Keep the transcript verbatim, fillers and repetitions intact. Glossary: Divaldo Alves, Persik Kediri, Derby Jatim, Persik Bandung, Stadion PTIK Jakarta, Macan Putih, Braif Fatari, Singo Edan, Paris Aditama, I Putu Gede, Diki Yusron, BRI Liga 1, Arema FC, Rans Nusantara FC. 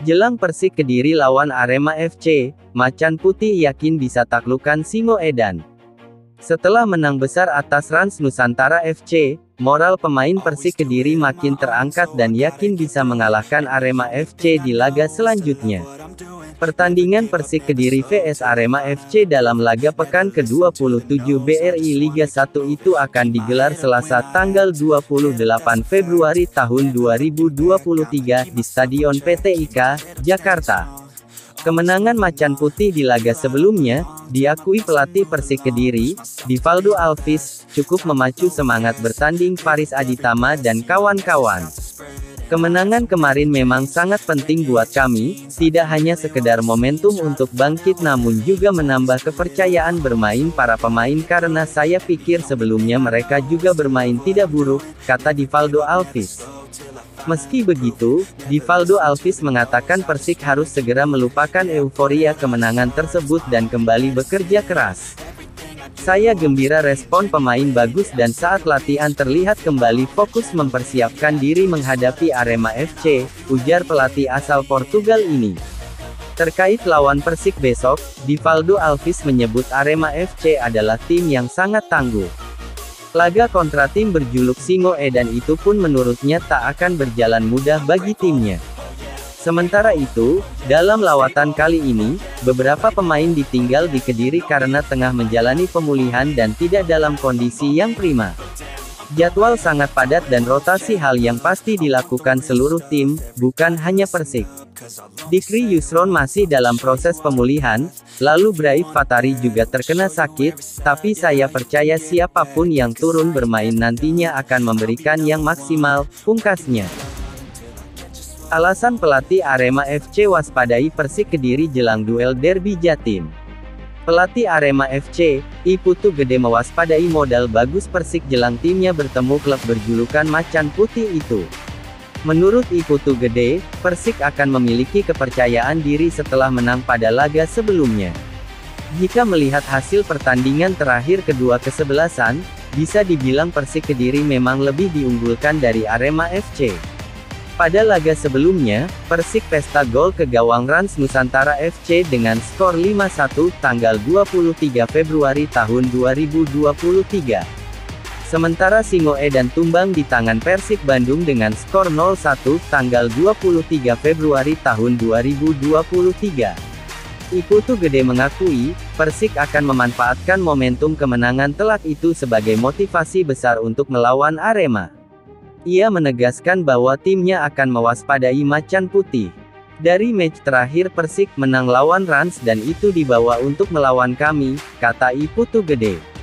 Jelang Persik Kediri lawan Arema F C, Macan Putih yakin bisa taklukkan Singo Edan. Setelah menang besar atas Rans Nusantara F C, moral pemain Persik Kediri makin terangkat dan yakin bisa mengalahkan Arema F C di laga selanjutnya. Pertandingan Persik Kediri versus Arema F C dalam laga pekan ke dua puluh tujuh B R I Liga satu itu akan digelar Selasa tanggal dua puluh delapan Februari tahun dua ribu dua puluh tiga di Stadion P T I K, Jakarta. Kemenangan Macan Putih di laga sebelumnya, diakui pelatih Persik Kediri, Divaldo Alves, cukup memacu semangat bertanding Paris Aditama dan kawan-kawan. Kemenangan kemarin memang sangat penting buat kami, tidak hanya sekedar momentum untuk bangkit namun juga menambah kepercayaan bermain para pemain karena saya pikir sebelumnya mereka juga bermain tidak buruk, kata Divaldo Alves. Meski begitu, Divaldo Alves mengatakan Persik harus segera melupakan euforia kemenangan tersebut dan kembali bekerja keras. Saya gembira respon pemain bagus dan saat latihan terlihat kembali fokus mempersiapkan diri menghadapi Arema F C, ujar pelatih asal Portugal ini. Terkait lawan Persik besok, Divaldo Alves menyebut Arema F C adalah tim yang sangat tangguh. Laga kontra tim berjuluk Singo Edan itu pun menurutnya tak akan berjalan mudah bagi timnya. Sementara itu, dalam lawatan kali ini, beberapa pemain ditinggal di Kediri karena tengah menjalani pemulihan dan tidak dalam kondisi yang prima. Jadwal sangat padat dan rotasi hal yang pasti dilakukan seluruh tim, bukan hanya Persik. Diki Yusron masih dalam proses pemulihan, lalu Braif Fatari juga terkena sakit, tapi saya percaya siapapun yang turun bermain nantinya akan memberikan yang maksimal, pungkasnya. Alasan pelatih Arema F C waspadai Persik Kediri jelang duel derby Jatim. Pelatih Arema F C, I Putu Gede mewaspadai modal bagus Persik jelang timnya bertemu klub berjulukan Macan Putih itu. Menurut I Putu Gede, Persik akan memiliki kepercayaan diri setelah menang pada laga sebelumnya. Jika melihat hasil pertandingan terakhir kedua kesebelasan, bisa dibilang Persik Kediri memang lebih diunggulkan dari Arema F C. Pada laga sebelumnya, Persik pesta gol ke gawang Rans Nusantara F C dengan skor lima satu tanggal dua puluh tiga Februari tahun dua ribu dua puluh tiga. Sementara Singo Edan tumbang di tangan Persik Bandung dengan skor nol satu tanggal dua puluh tiga Februari tahun dua ribu dua puluh tiga. I Putu Gede mengakui, Persik akan memanfaatkan momentum kemenangan telak itu sebagai motivasi besar untuk melawan Arema. Ia menegaskan bahwa timnya akan mewaspadai Macan Putih. Dari match terakhir Persik menang lawan Rans dan itu dibawa untuk melawan kami, kata I Putu Gede.